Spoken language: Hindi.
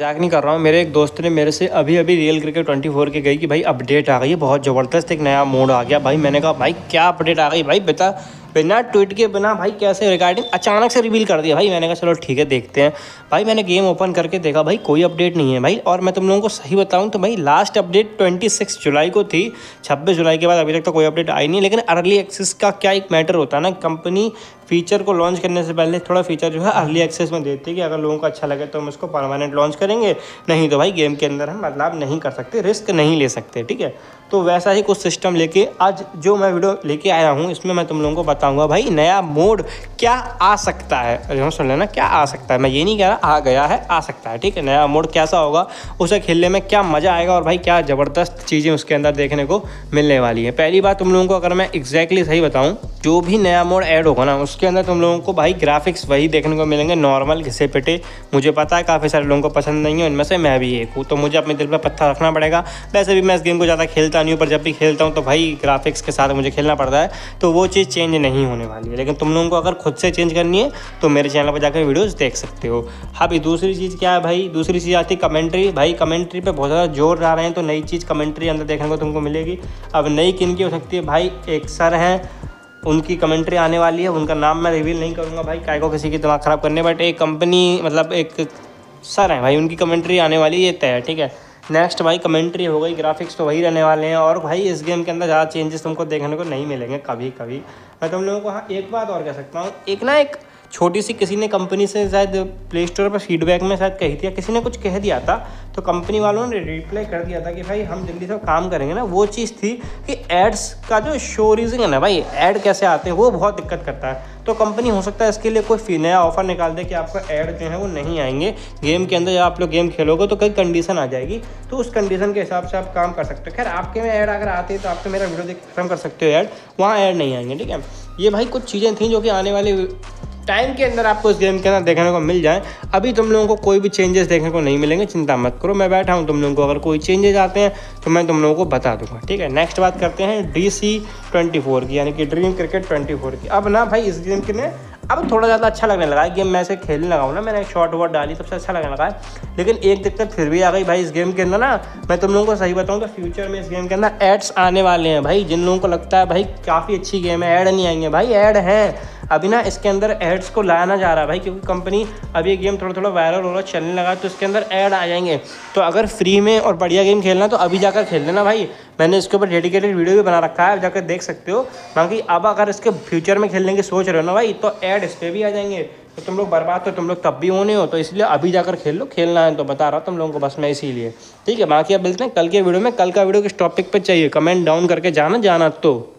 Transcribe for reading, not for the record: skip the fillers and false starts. मजाक नहीं कर रहा हूँ। मेरे एक दोस्त ने मेरे से अभी अभी रियल क्रिकेट 24 के गई कि भाई अपडेट आ गई है, बहुत ज़बरदस्त एक नया मोड आ गया। भाई मैंने कहा भाई क्या अपडेट आ गई भाई, बता बिना ट्वीट के बिना भाई कैसे रिगार्डिंग अचानक से रिवील कर दिया। भाई मैंने कहा चलो ठीक है देखते हैं। भाई मैंने गेम ओपन करके देखा भाई कोई अपडेट नहीं है भाई। और मैं तुम लोगों को सही बताऊं तो भाई लास्ट अपडेट 26 जुलाई को थी। 26 जुलाई के बाद अभी तक तो कोई अपडेट आई नहीं। लेकिन अर्ली एक्सेस का क्या एक मैटर होता है ना, कंपनी फीचर को लॉन्च करने से पहले थोड़ा फीचर जो है अर्ली एक्सेस में देती है कि अगर लोगों को अच्छा लगे तो हम उसको परमानेंट लॉन्च करेंगे, नहीं तो भाई गेम के अंदर हम बदलाव नहीं कर सकते, रिस्क नहीं ले सकते। ठीक है, तो वैसा ही कुछ सिस्टम लेके आज जो मैं वीडियो लेके आया हूँ इसमें मैं तुम लोगों को बताऊंगा भाई नया मोड क्या आ सकता है। अरे सुन लेना क्या आ सकता है, मैं ये नहीं कह रहा आ गया है, आ सकता है। ठीक है, नया मोड कैसा होगा, उसे खेलने में क्या मज़ा आएगा और भाई क्या ज़बरदस्त चीज़ें उसके अंदर देखने को मिलने वाली हैं। पहली बात तुम लोगों को अगर मैं एग्जैक्टली सही बताऊँ, जो भी नया मोड ऐड होगा ना उसके अंदर तुम लोगों को भाई ग्राफिक्स वही देखने को मिलेंगे नॉर्मल घिसे पिटे। मुझे पता है काफ़ी सारे लोगों को पसंद नहीं है, उनमें से मैं भी एक हूँ, तो मुझे अपने दिल पर पत्थर रखना पड़ेगा। वैसे भी मैं इस गेम को ज़्यादा खेलता नहीं हूँ, पर जब भी खेलता हूँ तो भाई ग्राफिक्स के साथ मुझे खेलना पड़ता है, तो वो चीज़ चेंज नहीं होने वाली है। लेकिन तुम लोगों को अगर खुद से चेंज करनी है तो मेरे चैनल पर जाकर वीडियोस देख सकते हो। हाँ भाई दूसरी चीज़ क्या है भाई, दूसरी चीज़ आती है कमेंट्री। भाई कमेंट्री पे बहुत ज़्यादा जोर आ रहे हैं, तो नई चीज़ कमेंट्री अंदर देखने को तुमको मिलेगी। अब नई किन की हो सकती है भाई, एक सर हैं उनकी कमेंट्री आने वाली है, उनका नाम मैं रिवील नहीं करूँगा भाई, काय को किसी की दिमाग ख़राब करने, बट एक कंपनी मतलब एक सर हैं भाई उनकी कमेंट्री आने वाली ये तय है। ठीक है, नेक्स्ट भाई कमेंट्री हो गई, ग्राफिक्स तो वही रहने वाले हैं। और भाई इस गेम के अंदर ज़्यादा चेंजेस तुमको देखने को नहीं मिलेंगे कभी कभी। मैं तुम लोगों को हाँ एक बात और कह सकता हूँ, एक ना एक छोटी सी किसी ने कंपनी से शायद प्ले स्टोर पर फीडबैक में शायद कही थी, किसी ने कुछ कह दिया था तो कंपनी वालों ने रिप्लाई कर दिया था कि भाई हम जल्दी से काम करेंगे ना। वो चीज़ थी कि एड्स का जो शोरीजिंग है ना भाई, ऐड कैसे आते हैं वो बहुत दिक्कत करता है। तो कंपनी हो सकता है इसके लिए कोई नया ऑफर निकाल दे कि आपका ऐड जो है वो नहीं आएंगे गेम के अंदर। जब आप लोग गेम खेलोगे तो कई कंडीशन आ जाएगी, तो उस कंडीशन के हिसाब से आप काम कर सकते हो। खैर आपके में ऐड अगर आते हैं तो आप तो मेरा वीडियो देख खत्म कर सकते हो, ऐड वहाँ ऐड नहीं आएंगे। ठीक है, ये भाई कुछ चीज़ें थी जो कि आने वाले टाइम के अंदर आपको इस गेम के अंदर देखने को मिल जाए। अभी तुम लोगों को कोई भी चेंजेस देखने को नहीं मिलेंगे, चिंता मत करो, मैं बैठा हूँ। तुम लोगों को अगर कोई चेंजेस आते हैं तो मैं तुम लोगों को बता दूंगा। ठीक है, नेक्स्ट बात करते हैं DC 24 की, यानी कि ड्रीम क्रिकेट 24 की। अब ना भाई इस गेम के लिए अब थोड़ा ज़्यादा अच्छा लगने लगा है, गेम मैं से खेलने लगा हूँ ना, मैंने शॉर्ट वॉट डाली सबसे अच्छा लगने लगा है। लेकिन एक दिक्कत फिर भी आ गई भाई इस गेम के अंदर ना, मैं तुम लोगों को सही बताऊँ तो फ्यूचर में इस गेम के अंदर एड्स आने वाले हैं भाई। जिन लोगों को लगता है भाई काफ़ी अच्छी गेम है ऐड नहीं आएंगे, भाई ऐड हैं अभी ना, इसके अंदर एड्स को लाया ना जा रहा है भाई, क्योंकि कंपनी अब ये गेम थोड़ा थोड़ा वायरल हो रहा चलने लगा तो इसके अंदर ऐड आ जाएंगे। तो अगर फ्री में और बढ़िया गेम खेलना है तो अभी जाकर खेल लेना भाई, मैंने इसके ऊपर डेडिकेटेड वीडियो भी बना रखा है, जाकर देख सकते हो। बाकी अब अगर इसके फ्यूचर में खेलने की सोच रहे हो ना भाई, तो ऐड इस पर भी आ जाएंगे, तो तुम लोग बर्बाद तो तुम लोग तब भी होने हो, तो इसलिए अभी जाकर खेल लो, खेलना है तो बता रहा हूँ तुम लोगों को बस मैं इसीलिए। ठीक है, बाकी अब मिलते हैं कल के वीडियो में। कल का वीडियो किस टॉपिक पर चाहिए कमेंट डाउन करके जाना तो